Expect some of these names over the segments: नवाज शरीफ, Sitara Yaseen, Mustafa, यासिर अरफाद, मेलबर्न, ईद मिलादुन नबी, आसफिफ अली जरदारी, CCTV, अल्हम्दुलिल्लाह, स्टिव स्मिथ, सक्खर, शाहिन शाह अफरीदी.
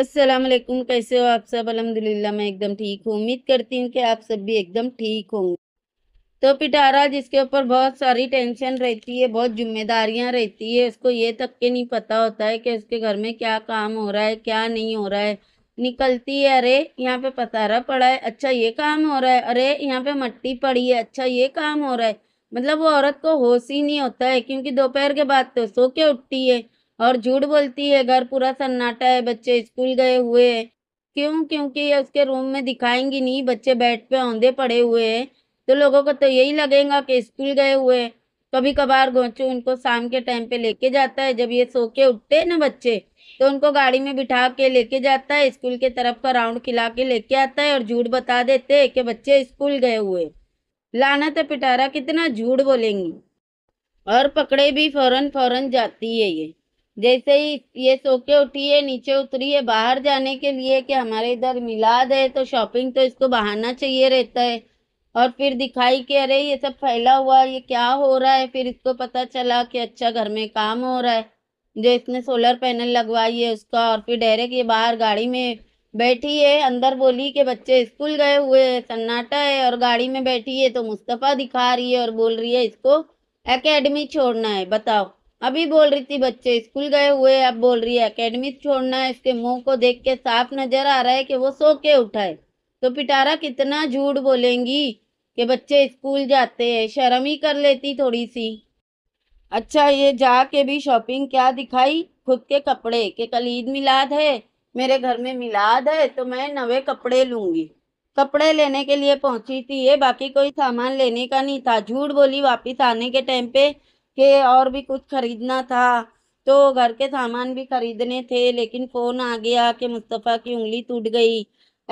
अस्सलाम वालेकुम, कैसे हो आप सब? अल्हम्दुलिल्लाह मैं एकदम ठीक हूँ। उम्मीद करती हूँ कि आप सब भी एकदम ठीक होंगे। तो पिटारा जिसके ऊपर बहुत सारी टेंशन रहती है, बहुत जिम्मेदारियाँ रहती है, उसको ये तक के नहीं पता होता है कि उसके घर में क्या काम हो रहा है क्या नहीं हो रहा है। निकलती है, अरे यहाँ पे पतारा पड़ा है, अच्छा ये काम हो रहा है, अरे यहाँ पे मट्टी पड़ी है, अच्छा ये काम हो रहा है। मतलब वो औरत को होश ही नहीं होता है, क्योंकि दोपहर के बाद तो सो के उठती है और झूठ बोलती है घर पूरा सन्नाटा है, बच्चे स्कूल गए हुए हैं। क्यों? क्योंकि उसके रूम में दिखाएंगी नहीं, बच्चे बेड पे औंधे पड़े हुए हैं, तो लोगों को तो यही लगेगा कि स्कूल गए हुए। कभी कभार गोंचू उनको शाम के टाइम पे लेके जाता है, जब ये सो के उठते हैं ना बच्चे, तो उनको गाड़ी में बिठा के लेके जाता है, स्कूल के तरफ का राउंड खिला के लेके आता है और झूठ बता देते हैं कि बच्चे स्कूल गए हुए। लानत है पिटारा, कितना झूठ बोलेंगी। और पकड़े भी फौरन जाती है ये। जैसे ही ये सो के उठी है, नीचे उतरी है बाहर जाने के लिए कि हमारे इधर मिलाद है तो शॉपिंग, तो इसको बहाना चाहिए रहता है। और फिर दिखाई कि अरे ये सब फैला हुआ, ये क्या हो रहा है। फिर इसको पता चला कि अच्छा घर में काम हो रहा है जो इसने सोलर पैनल लगवाई है उसका। और फिर डायरेक्ट ये बाहर गाड़ी में बैठी है, अंदर बोली कि बच्चे स्कूल गए हुए हैं, सन्नाटा है, और गाड़ी में बैठी है तो मुस्तफ़ा दिखा रही है और बोल रही है इसको एकेडमी छोड़ना है। बताओ, अभी बोल रही थी बच्चे स्कूल गए हुए, अब बोल रही है एकेडमी छोड़ना है। इसके मुंह को देख के साफ नजर आ रहा है कि वो सो के उठा है। तो पिटारा कितना झूठ बोलेंगी कि बच्चे स्कूल जाते हैं, शर्म ही कर लेती थोड़ी सी। अच्छा ये जाके भी शॉपिंग क्या दिखाई, खुद के कपड़े कि कल ईद मिलाद है, मेरे घर में मिलाद है तो मैं नवे कपड़े लूँगी। कपड़े लेने के लिए पहुँची थी ये, बाकी कोई सामान लेने का नहीं था। झूठ बोली वापस आने के टाइम पे के और भी कुछ खरीदना था, तो घर के सामान भी खरीदने थे, लेकिन फ़ोन आ गया कि मुस्तफ़ा की उंगली टूट गई,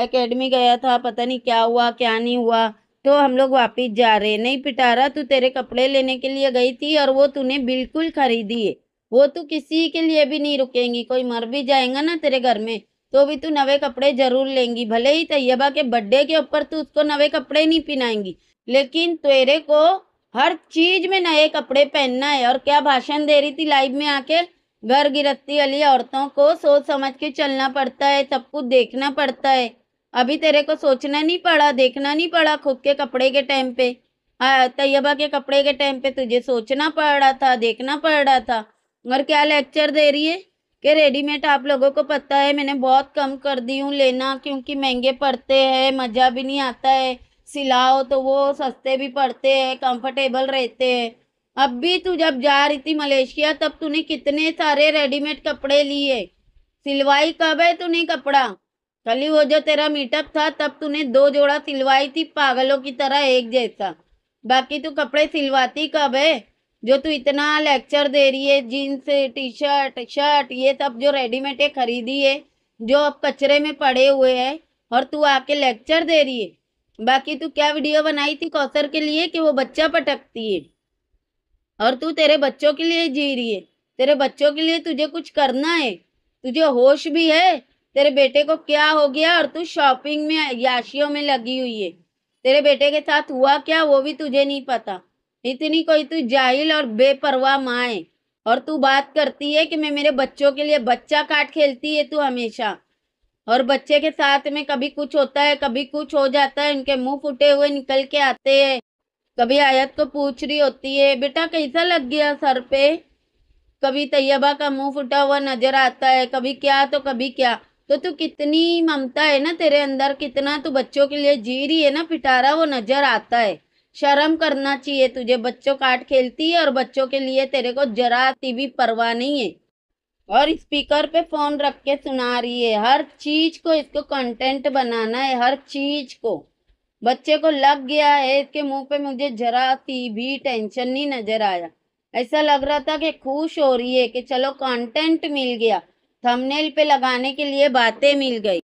एकेडमी गया था, पता नहीं क्या हुआ क्या नहीं हुआ, तो हम लोग वापस जा रहे। नहीं पिटारा, तू तेरे कपड़े लेने के लिए गई थी और वो तूने बिल्कुल खरीदी है, वो तू किसी के लिए भी नहीं रुकेंगी। कोई मर भी जाएगा ना तेरे घर में तो भी तू नवे कपड़े जरूर लेंगी, भले ही तैयबा के बर्थडे के ऊपर तू उसको नवे कपड़े नहीं पहनाएंगी, लेकिन तेरे को हर चीज में नए कपड़े पहनना है। और क्या भाषण दे रही थी लाइव में आके, घर गिरफ्ती वाली औरतों को सोच समझ के चलना पड़ता है, सब कुछ देखना पड़ता है। अभी तेरे को सोचना नहीं पड़ा, देखना नहीं पड़ा, खुद के कपड़े के टाइम पे, तैयबा के कपड़े के टाइम पे तुझे सोचना पड़ रहा था, देखना पड़ रहा था। और क्या लेक्चर दे रही है कि रेडीमेड आप लोगों को पता है मैंने बहुत कम कर दी हूँ लेना, क्योंकि महंगे पड़ते हैं, मज़ा भी नहीं आता है, सिलाओ तो वो सस्ते भी पड़ते हैं, कंफर्टेबल रहते हैं। अब भी तू जब जा रही थी मलेशिया तब तूने कितने सारे रेडीमेड कपड़े लिए, सिलवाई कब है तूने कपड़ा? कल ही वो जो तेरा मीटअप था तब तूने 2 जोड़ा सिलवाई थी पागलों की तरह एक जैसा, बाकी तू कपड़े सिलवाती कब है? जो तू इतना लेक्चर दे रही है, जीन्स टी शर्ट शर्ट ये सब जो रेडीमेड है खरीदी है, जो अब कचरे में पड़े हुए है, और तू आके लेक्चर दे रही है। बाकी तू क्या वीडियो बनाई थी कौसर के लिए कि वो बच्चा पटकती है, और तू तेरे बच्चों के लिए जी रही है, तेरे बच्चों के लिए तुझे कुछ करना है, तुझे होश भी है? तेरे बेटे को क्या हो गया और तू शॉपिंग में याशियों में लगी हुई है? तेरे बेटे के साथ हुआ क्या वो भी तुझे नहीं पता। इतनी कोई तू जाहिल और बेपरवाह माँ है। और तू बात करती है कि मैं मेरे बच्चों के लिए, बच्चा काट खेलती है तू हमेशा, और बच्चे के साथ में कभी कुछ होता है कभी कुछ हो जाता है, उनके मुंह फूटे हुए निकल के आते हैं। कभी आयत को पूछ रही होती है बेटा कैसा लग गया सर पे, कभी तैयबा का मुंह फूटा हुआ नजर आता है, कभी क्या तो कभी क्या। तो तू कितनी ममता है ना तेरे अंदर, कितना तू बच्चों के लिए जी रही है ना पिटारा, वो नजर आता है। शर्म करना चाहिए तुझे, बच्चों काट खेलती है और बच्चों के लिए तेरे को जरा सी भी परवाह नहीं है। और स्पीकर पे फोन रख के सुना रही है हर चीज को, इसको कंटेंट बनाना है हर चीज को। बच्चे को लग गया है, इसके मुंह पे मुझे जरा सी भी टेंशन नहीं नजर आया, ऐसा लग रहा था कि खुश हो रही है कि चलो कंटेंट मिल गया, थंबनेल पे लगाने के लिए बातें मिल गई।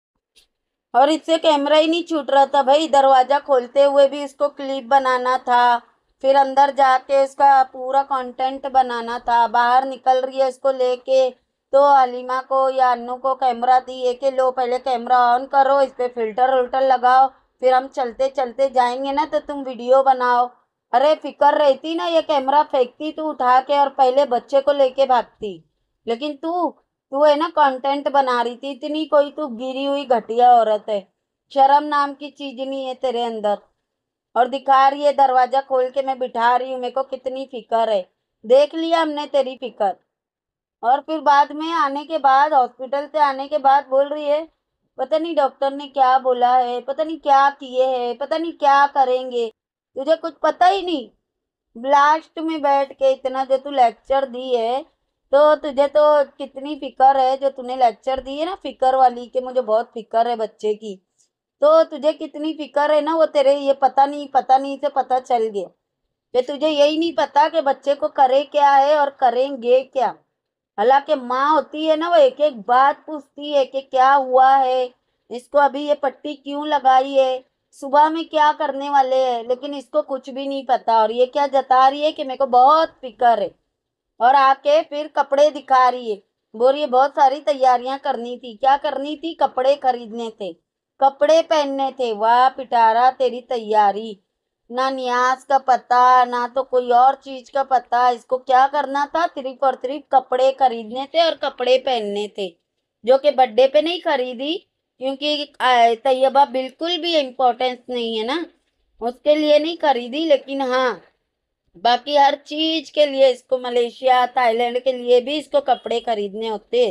और इससे कैमरा ही नहीं छूट रहा था भाई, दरवाजा खोलते हुए भी इसको क्लिप बनाना था, फिर अंदर जाके इसका पूरा कंटेंट बनाना था। बाहर निकल रही है इसको लेके तो अलीमा को या अन्नू को कैमरा दिए कि लो पहले कैमरा ऑन करो, इस पर फिल्टर उल्टर लगाओ, फिर हम चलते चलते जाएंगे ना तो तुम वीडियो बनाओ। अरे फिक्र रहती ना, ये कैमरा फेंकती तू उठा के और पहले बच्चे को लेके भागती, लेकिन तू तू है ना कंटेंट बना रही थी, इतनी कोई तू गिरी हुई घटिया औरत है, शर्म नाम की चीज नहीं है तेरे अंदर। और दिखा रही है दरवाजा खोल के मैं बिठा रही हूँ, मेरे को कितनी फिक्र है, देख लिया हमने तेरी फिक्र। और फिर बाद में आने के बाद, हॉस्पिटल से आने के बाद बोल रही है पता नहीं डॉक्टर ने क्या बोला है, पता नहीं क्या किए हैं, पता नहीं क्या करेंगे, तुझे कुछ पता ही नहीं। ब्लास्ट में बैठ के इतना जो तू लेक्चर दी है, तो तुझे तो कितनी फिक्र है, जो तूने लेक्चर दी है ना फिक्र वाली कि मुझे बहुत फिक्र है बच्चे की, तो तुझे कितनी फिक्र है ना, वो तेरे ये पता नहीं से पता चल गया कि तुझे यही नहीं पता कि बच्चे को करे क्या है और करेंगे क्या। हालांकि माँ होती है ना, वो एक एक बात पूछती है कि क्या हुआ है इसको, अभी ये पट्टी क्यों लगाई है, सुबह में क्या करने वाले हैं, लेकिन इसको कुछ भी नहीं पता। और ये क्या जता रही है कि मेरे को बहुत फिक्र है। और आके फिर कपड़े दिखा रही है, बोल रही है बहुत सारी तैयारियां करनी थी। क्या करनी थी? कपड़े खरीदने थे, कपड़े पहनने थे। वाह पिटारा तेरी तैयारी, ना न्यास का पता ना तो कोई और चीज का पता। इसको क्या करना था? सिर्फ और सिर्फ कपड़े खरीदने थे और कपड़े पहनने थे, जो कि बर्थडे पे नहीं खरीदी क्योंकि तैयबा बिल्कुल भी इम्पोर्टेंस नहीं है ना, उसके लिए नहीं खरीदी। लेकिन हाँ, बाकी हर चीज के लिए इसको मलेशिया थाईलैंड के लिए भी इसको कपड़े खरीदने होते।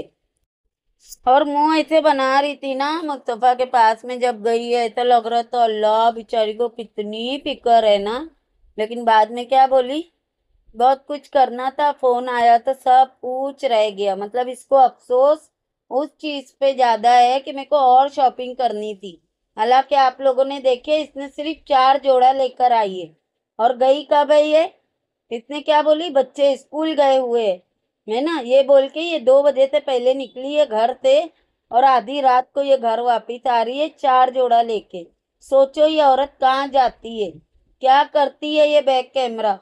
और मुंह ऐसे बना रही थी ना मुस्तफ़ा के पास में जब गई है, तो लग रहा तो अल्लाह बेचारी को कितनी फिक्र है ना। लेकिन बाद में क्या बोली? बहुत कुछ करना था, फोन आया तो सब कुछ रह गया। मतलब इसको अफसोस उस चीज पे ज्यादा है कि मेरे को और शॉपिंग करनी थी। हालांकि आप लोगों ने देखे इसने सिर्फ 4 जोड़ा लेकर आई है। और गई कब है ये? इसने क्या बोली? बच्चे स्कूल गए हुए है ना, ये बोल के ये 2 बजे से पहले निकली है घर से और आधी रात को ये घर वापस आ रही है 4 जोड़ा लेके। सोचो ये औरत कहाँ जाती है, क्या करती है ये बैक कैमरा,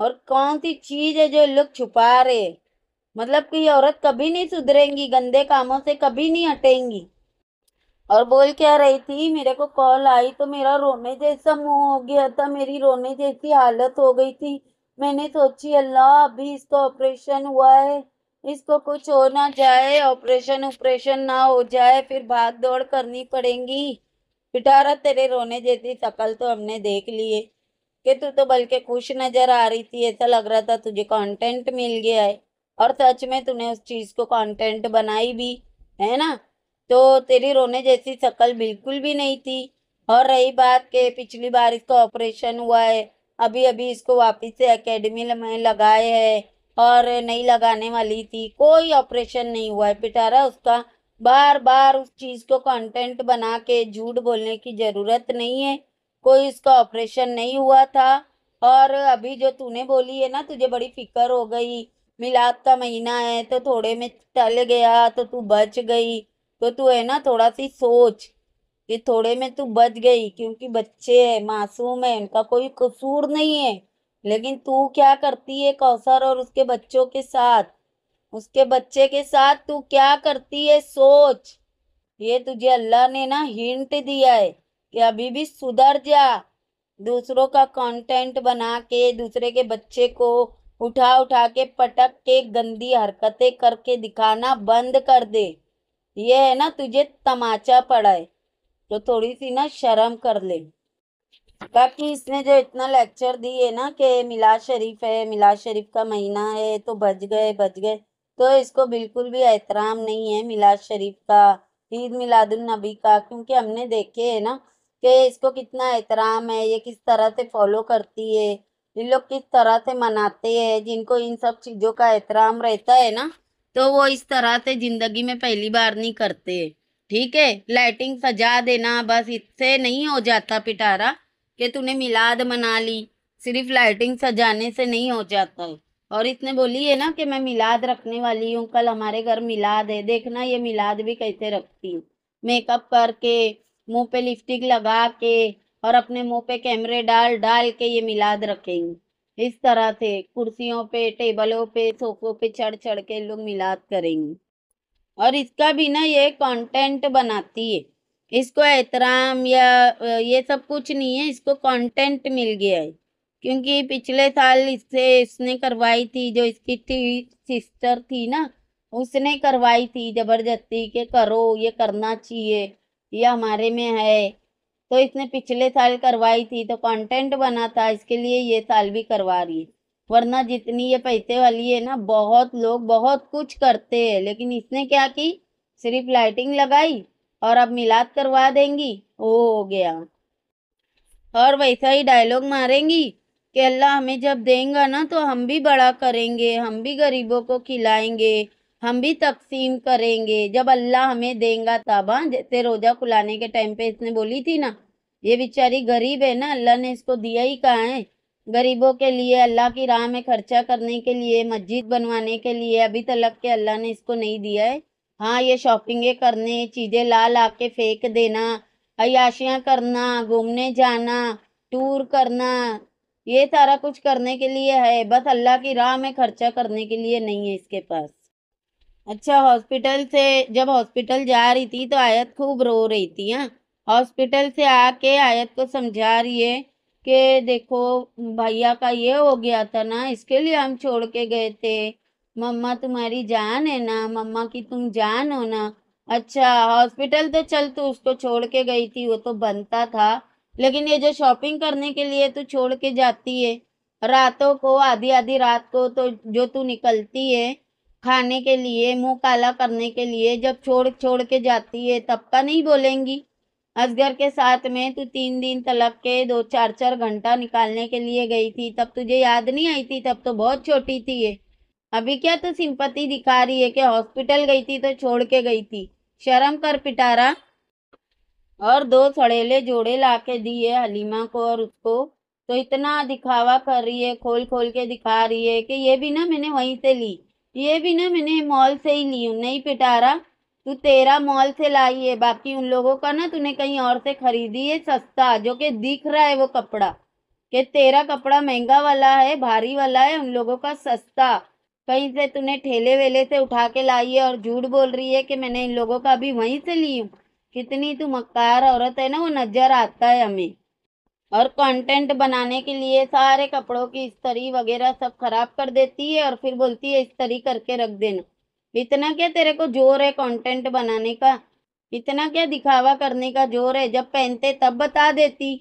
और कौन सी चीज है जो लोग छुपा रहे हैं। मतलब कि ये औरत कभी नहीं सुधरेंगी, गंदे कामों से कभी नहीं हटेंगी। और बोल क्या रही थी? मेरे को कॉल आई तो मेरा रोने जैसा मुंह हो गया था, मेरी रोने जैसी हालत हो गई थी। मैंने सोची अल्लाह अभी इसको ऑपरेशन हुआ है, इसको कुछ हो ना जाए, ऑपरेशन ना हो जाए, फिर भाग दौड़ करनी पड़ेगी। पिटारा तेरे रोने जैसी शक्ल तो हमने देख ली है कि तू तो बल्कि खुश नजर आ रही थी, ऐसा लग रहा था तुझे कॉन्टेंट मिल गया है। और सच में तूने उस चीज़ को कंटेंट बनाई भी है ना, तो तेरी रोने जैसी शक्ल बिल्कुल भी नहीं थी। और रही बात के पिछली बार इसको ऑपरेशन हुआ है, अभी अभी इसको वापस से एकेडमी में लगाए हैं और नहीं लगाने वाली थी, कोई ऑपरेशन नहीं हुआ है। पिटारा उसका बार बार उस चीज़ को कंटेंट बना के झूठ बोलने की ज़रूरत नहीं है, कोई इसका ऑपरेशन नहीं हुआ था। और अभी जो तूने बोली है ना तुझे बड़ी फिक्र हो गई, मिलाद का महीना है तो थोड़े में टल गया तो तू बच गई, तो तू है ना थोड़ा सी सोच कि थोड़े में तू बच गई क्योंकि बच्चे हैं, मासूम है, उनका कोई कसूर नहीं है। लेकिन तू क्या करती है कौसर और उसके बच्चों के साथ, उसके बच्चे के साथ तू क्या करती है सोच। ये तुझे अल्लाह ने ना हिंट दिया है कि अभी भी सुधर जा। दूसरों का कंटेंट बना के दूसरे के बच्चे को उठा के पटक के गंदी हरकतें करके दिखाना बंद कर दे। ये है ना तुझे तमाचा पड़ा है, तो थोड़ी सी ना शर्म कर ले। बाकी इसने जो इतना लेक्चर दी है ना कि मिलाद शरीफ है, मिलाद शरीफ का महीना है तो बच गए, तो इसको बिल्कुल भी एहतराम नहीं है मिलाद शरीफ का, ईद मिलादुन नबी का। क्योंकि हमने देखे है ना कि इसको कितना एहतराम है, ये किस तरह से फॉलो करती है, इन लोग किस तरह से मनाते हैं। जिनको इन सब चीज़ों का एहतराम रहता है ना, तो वो इस तरह से ज़िंदगी में पहली बार नहीं करते। ठीक है, लाइटिंग सजा देना बस इससे नहीं हो जाता पिटारा, कि तूने मिलाद मना ली, सिर्फ लाइटिंग सजाने से नहीं हो जाता है। और इसने बोली है ना कि मैं मिलाद रखने वाली हूँ, कल हमारे घर मिलाद है, देखना ये मिलाद भी कैसे रखती हूँ, मेकअप करके, मुँह पे लिपस्टिक लगा के और अपने मुंह पे कैमरे डाल डाल के ये मिलाद रखेंगे। इस तरह से कुर्सियों पे, टेबलों पे, सोफों पे चढ़ के लोग मिलाद करेंगे। और इसका भी ना ये कंटेंट बनाती है, इसको एहतराम या ये सब कुछ नहीं है, इसको कंटेंट मिल गया है। क्योंकि पिछले साल इससे इसने करवाई थी, जो इसकी सिस्टर थी ना उसने करवाई थी जबरदस्ती के करो ये करना चाहिए, ये हमारे में है। तो इसने पिछले साल करवाई थी तो कंटेंट बना था, इसके लिए ये साल भी करवा रही है। वरना जितनी ये पैसे वाली है ना, बहुत लोग बहुत कुछ करते हैं, लेकिन इसने क्या की, सिर्फ लाइटिंग लगाई और अब मिलाद करवा देंगी, वो हो गया। और वैसा ही डायलॉग मारेंगी कि अल्लाह हमें जब देंगा ना तो हम भी बड़ा करेंगे, हम भी गरीबों को खिलाएंगे, हम भी तकसीम करेंगे, जब अल्लाह हमें देंगा तब। जैसे रोज़ा खुलाने के टाइम पे इसने बोली थी ना, ये बेचारी गरीब है ना, अल्लाह ने इसको दिया ही कहाँ है, गरीबों के लिए अल्लाह की राह में खर्चा करने के लिए, मस्जिद बनवाने के लिए अभी तलक के अल्लाह ने इसको नहीं दिया है। हाँ, ये शॉपिंगें करने, चीज़ें ला ला के फेंक देना, अयाशियाँ करना, घूमने जाना, टूर करना, ये सारा कुछ करने के लिए है, बस अल्लाह की राह में खर्चा करने के लिए नहीं है इसके पास। अच्छा, हॉस्पिटल से जब हॉस्पिटल जा रही थी तो आयत खूब रो रही थी। हाँ, हॉस्पिटल से आके आयत को समझा रही है कि देखो भैया का ये हो गया था ना, इसके लिए हम छोड़ के गए थे, मम्मा तुम्हारी जान है ना, मम्मा की तुम जान हो ना। अच्छा, हॉस्पिटल तो चल तू उसको छोड़ के गई थी, वो तो बनता था, लेकिन ये जो शॉपिंग करने के लिए तू छोड़ के जाती है रातों को, आधी आधी रात को तो जो तू निकलती है खाने के लिए, मुंह काला करने के लिए, जब छोड़ के जाती है तब का नहीं बोलेंगी। असगर के साथ में तू 3 दिन तलक के 2-4 घंटा निकालने के लिए गई थी, तब तुझे याद नहीं आई थी, तब तो बहुत छोटी थी ये। अभी क्या तू सिंपैथी दिखा रही है कि हॉस्पिटल गई थी तो छोड़ के गई थी, शर्म कर पिटारा। और 2 सड़ेले जोड़े ला के दिए हलीमा को और उसको, तो इतना दिखावा कर रही है, खोल खोल के दिखा रही है कि ये भी ना मैंने वहीं से ली, ये भी ना मैंने मॉल से ही ली हूँ। नहीं पिटारा, तू तेरा मॉल से लाई है, बाकी उन लोगों का ना तूने कहीं और से खरीदी है सस्ता, जो कि दिख रहा है वो कपड़ा कि तेरा कपड़ा महंगा वाला है, भारी वाला है, उन लोगों का सस्ता, कहीं से तूने ठेले वेले से उठा के लाई है और झूठ बोल रही है कि मैंने इन लोगों का भी वहीं से ली हूँ। कितनी तू मक्कार औरत है ना, वो नजर आता है हमें। और कंटेंट बनाने के लिए सारे कपड़ों की इस्तरी वगैरह सब खराब कर देती है और फिर बोलती है इस्तरी करके रख देना। इतना क्या तेरे को जोर है कंटेंट बनाने का, इतना क्या दिखावा करने का जोर है, जब पहनते तब बता देती।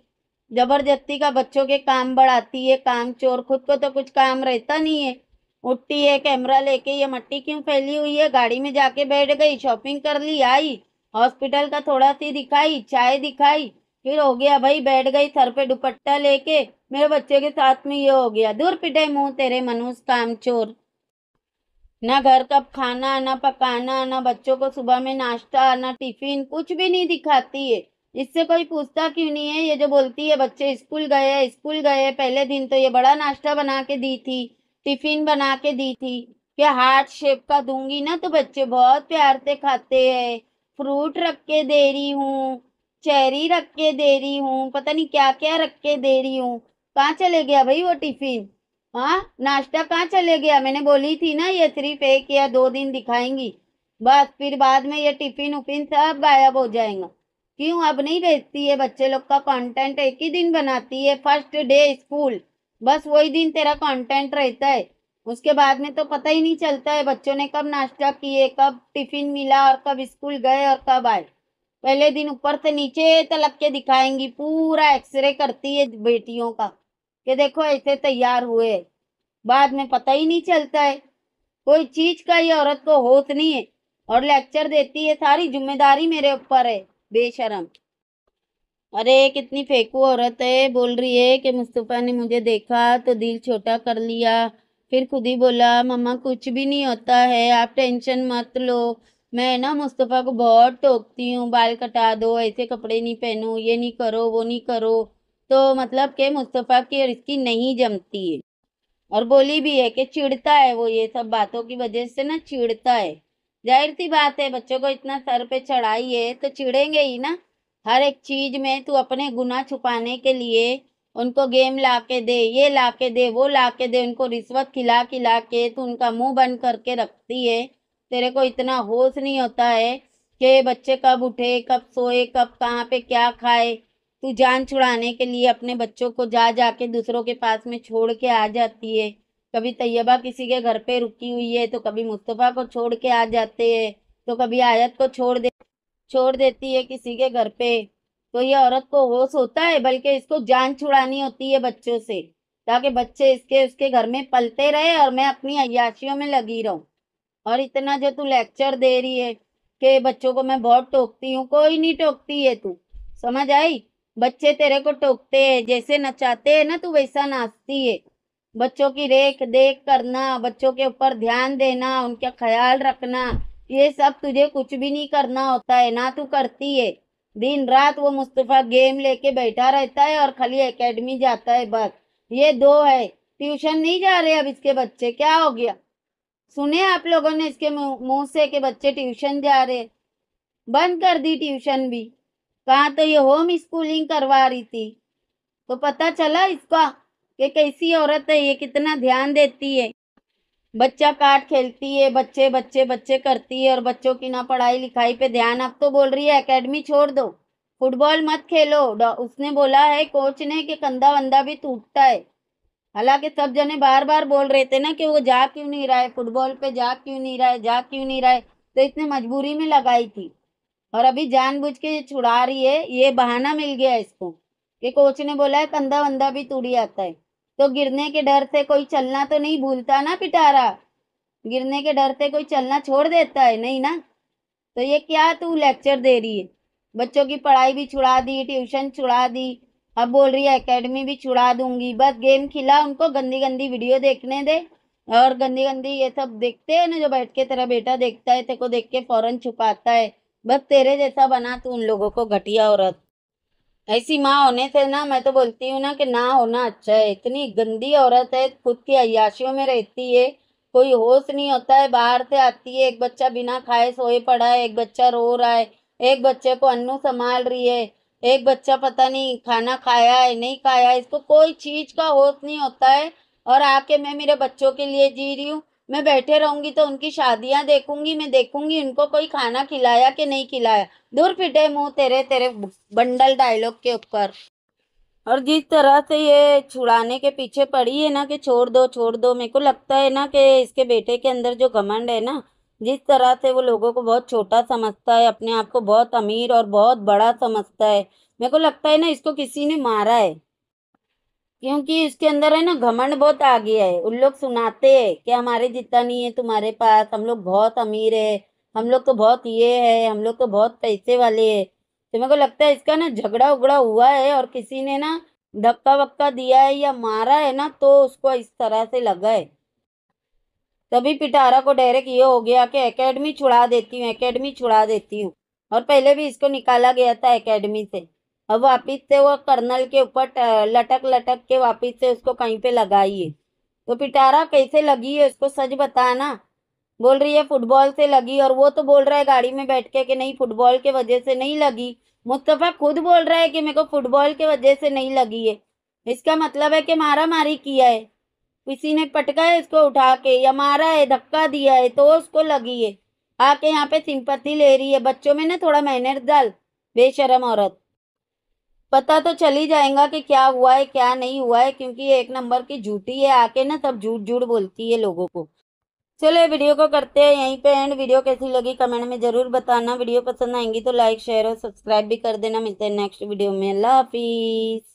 जबरदस्ती का बच्चों के काम बढ़ाती है, काम चोर, खुद को तो कुछ काम रहता नहीं है। उठती है कैमरा लेके, ये मट्टी क्यों फैली हुई है, गाड़ी में जाके बैठ गई, शॉपिंग कर ली, आई, हॉस्पिटल का थोड़ा सी दिखाई, चाय दिखाई, फिर हो गया भाई, बैठ गई सर पे दुपट्टा लेके, मेरे बच्चे के साथ में ये हो गया। दूर पिटे मुंह तेरे मनूस कामचोर। ना घर का खाना, ना पकाना, ना बच्चों को सुबह में नाश्ता, ना टिफिन, कुछ भी नहीं दिखाती है। इससे कोई पूछता क्यों नहीं है, ये जो बोलती है बच्चे स्कूल गए, स्कूल गए, पहले दिन तो ये बड़ा नाश्ता बना के दी थी, टिफिन बना के दी थी कि हार्ट शेप का दूंगी ना तो बच्चे बहुत प्यार से खाते है, फ्रूट रख के दे रही हूँ, चेरी रख के दे रही हूँ, पता नहीं क्या क्या रख के दे रही हूँ। कहाँ चले गया भाई वो टिफिन, हाँ नाश्ता कहाँ चले गया, मैंने बोली थी ना ये सिर्फ 1 या 2 दिन दिखाएंगी, बस फिर बाद में ये टिफिन उफिन सब गायब हो जाएगा। क्यों अब नहीं भेजती है, बच्चे लोग का कंटेंट 1 ही दिन बनाती है, फर्स्ट डे स्कूल, बस वही दिन तेरा कंटेंट रहता है, उसके बाद में तो पता ही नहीं चलता है बच्चों ने कब नाश्ता किए, कब टिफिन मिला और कब स्कूल गए और कब आए। पहले दिन ऊपर से नीचे तलक के दिखाएंगी, पूरा एक्सरे करती है बेटियों का कि देखो ऐसे तैयार हुए, बाद में पता ही नहीं चलता है। कोई चीज का ये औरत को होश नहीं है और लेक्चर देती है, सारी जिम्मेदारी मेरे ऊपर है, बेशरम। अरे कितनी फेंकू औरत है, बोल रही है कि मुस्तफ़ा ने मुझे देखा तो दिल छोटा कर लिया, फिर खुद ही बोला मम्मा कुछ भी नहीं होता है, आप टेंशन मत लो, मैं ना मुस्तफ़ा को बहुत टोकती हूँ, बाल कटा दो, ऐसे कपड़े नहीं पहनो, ये नहीं करो, वो नहीं करो, तो मतलब कि मुस्तफ़ा की और इसकी नहीं जमती है। और बोली भी है कि चिढ़ता है वो, ये सब बातों की वजह से ना चिढ़ता है। जाहिर सी बात है, बच्चों को इतना सर पे चढ़ाई है तो चिढ़ेंगे ही ना। हर एक चीज़ में तू अपने गुनाह छुपाने के लिए उनको गेम ला के दे, ये ला के दे, वो ला के दे, उनको रिश्वत खिला खिला के तू उनका मुँह बंद करके रखती है। तेरे को इतना होश नहीं होता है कि बच्चे कब उठे, कब सोए, कब कहाँ पे क्या खाए। तू जान छुड़ाने के लिए अपने बच्चों को जा जा के दूसरों के पास में छोड़ के आ जाती है। कभी तैयबा किसी के घर पे रुकी हुई है तो कभी मुस्तफ़ा को छोड़ के आ जाते हैं तो कभी आयत को छोड़ देती है किसी के घर पे। तो ये औरत को होश होता है, बल्कि इसको जान छुड़ानी होती है बच्चों से, ताकि बच्चे इसके उसके घर में पलते रहे और मैं अपनी अय्याशियों में लगी रहूं। और इतना जो तू लेक्चर दे रही है कि बच्चों को मैं बहुत टोकती हूँ, कोई नहीं टोकती है, तू समझ आई? बच्चे तेरे को टोकते हैं, जैसे नचाते हैं ना तू वैसा नाचती है। बच्चों की रेख देख करना, बच्चों के ऊपर ध्यान देना, उनका ख्याल रखना, ये सब तुझे कुछ भी नहीं करना होता है, ना तू करती है। दिन रात वो मुस्तफ़ा गेम लेके बैठा रहता है और खाली एकेडमी जाता है, बस ये दो है, ट्यूशन नहीं जा रहे अब इसके बच्चे। क्या हो गया? सुने आप लोगों ने इसके मुंह से कि बच्चे ट्यूशन जा रहे, बंद कर दी ट्यूशन भी। कहाँ तो ये होम स्कूलिंग करवा रही थी, तो पता चला इसका कि कैसी औरत है ये, कितना ध्यान देती है। बच्चा काट खेलती है, बच्चे बच्चे बच्चे करती है और बच्चों की ना पढ़ाई लिखाई पे ध्यान। अब तो बोल रही है एकेडमी छोड़ दो, फुटबॉल मत खेलो। उसने बोला है कोच ने कि कंधा वंदा भी टूटता है, हालांकि सब जने बार बार बोल रहे थे ना कि वो जा क्यों नहीं रहा है फुटबॉल पे, जा क्यों नहीं रहा है, तो इसने मजबूरी में लगाई थी और अभी जानबूझ के छुड़ा रही है। ये बहाना मिल गया इसको कि कोच ने बोला है कंधा वंदा भी टूट जाता है, तो गिरने के डर से कोई चलना तो नहीं भूलता ना पिटारा, गिरने के डर से कोई चलना छोड़ देता है नहीं ना। तो ये क्या तू लेक्चर दे रही है? बच्चों की पढ़ाई भी छुड़ा दी, ट्यूशन छुड़ा दी, अब बोल रही है एकेडमी भी छुड़ा दूंगी। बस गेम खिला, उनको गंदी गंदी वीडियो देखने दे और गंदी गंदी ये सब देखते हैं ना जो बैठ के तेरा बेटा देखता है, तेरे को देख के फौरन छुपाता है, बस तेरे जैसा बना तू उन लोगों को। घटिया औरत, ऐसी माँ होने से ना मैं तो बोलती हूँ ना कि ना होना अच्छा है। इतनी गंदी औरत है, खुद की अय्याशियों में रहती है, कोई होश नहीं होता है। बाहर से आती है, एक बच्चा बिना खाए सोए पड़ा है, एक बच्चा रो रहा है, एक बच्चे को अन्नू संभाल रही है, एक बच्चा पता नहीं खाना खाया है नहीं खाया है, इसको कोई चीज़ का होश नहीं होता है। और आके मैं मेरे बच्चों के लिए जी रही हूँ, मैं बैठे रहूँगी तो उनकी शादियाँ देखूँगी, मैं देखूँगी उनको कोई खाना खिलाया कि नहीं खिलाया। दूर फिटे मुँह तेरे तेरे बंडल डायलॉग के ऊपर। और जिस तरह से ये छुड़ाने के पीछे पड़ी है ना कि छोड़ दो, मेरे को लगता है ना कि इसके बेटे के अंदर जो घमंड है ना, जिस तरह से वो लोगों को बहुत छोटा समझता है, अपने आप को बहुत अमीर और बहुत बड़ा समझता है, मेरे को लगता है ना इसको किसी ने मारा है, क्योंकि इसके अंदर है ना घमंड बहुत आ गया है। उन लोग सुनाते हैं कि हमारे जितना नहीं है तुम्हारे पास, हम लोग बहुत अमीर है, हम लोग तो बहुत ये है, हम लोग तो बहुत पैसे वाले हैं। तो मेरे को लगता है इसका ना झगड़ा उगड़ा हुआ है और किसी ने ना धक्का वक्का दिया है या मारा है ना, तो उसको इस तरह से लगा है। तभी पिटारा को डायरेक्ट ये हो गया कि एकेडमी छुड़ा देती हूँ। और पहले भी इसको निकाला गया था एकेडमी से, अब वापस से वो कर्नल के ऊपर लटक के वापस से उसको कहीं पे लगाइए। तो पिटारा कैसे लगी है उसको सच बताना। बोल रही है फुटबॉल से लगी, और वो तो बोल रहा है गाड़ी में बैठ के कि नहीं फुटबॉल के वजह से नहीं लगी। मुस्तफ़ा खुद बोल रहा है कि मेरे को फुटबॉल के वजह से नहीं लगी है। इसका मतलब है कि मारा मारी किया है, किसी ने पटका है उसको उठा के या मारा है, धक्का दिया है, तो उसको लगी है। आके यहाँ पे सिंपैथी ले रही है। बच्चों में ना थोड़ा मैनर्स डाल, बेशरम औरत। पता तो चल ही जाएगा कि क्या हुआ है क्या नहीं हुआ है, क्योंकि ये एक नंबर की झूठी है, आके ना सब झूठ बोलती है लोगों को। चलो वीडियो को करते हैं यहीं पे एंड। वीडियो कैसी लगी कमेंट में ज़रूर बताना, वीडियो पसंद आएंगी तो लाइक शेयर और सब्सक्राइब भी कर देना। मिलते हैं नेक्स्ट वीडियो में, अल्लाह हाफिज़।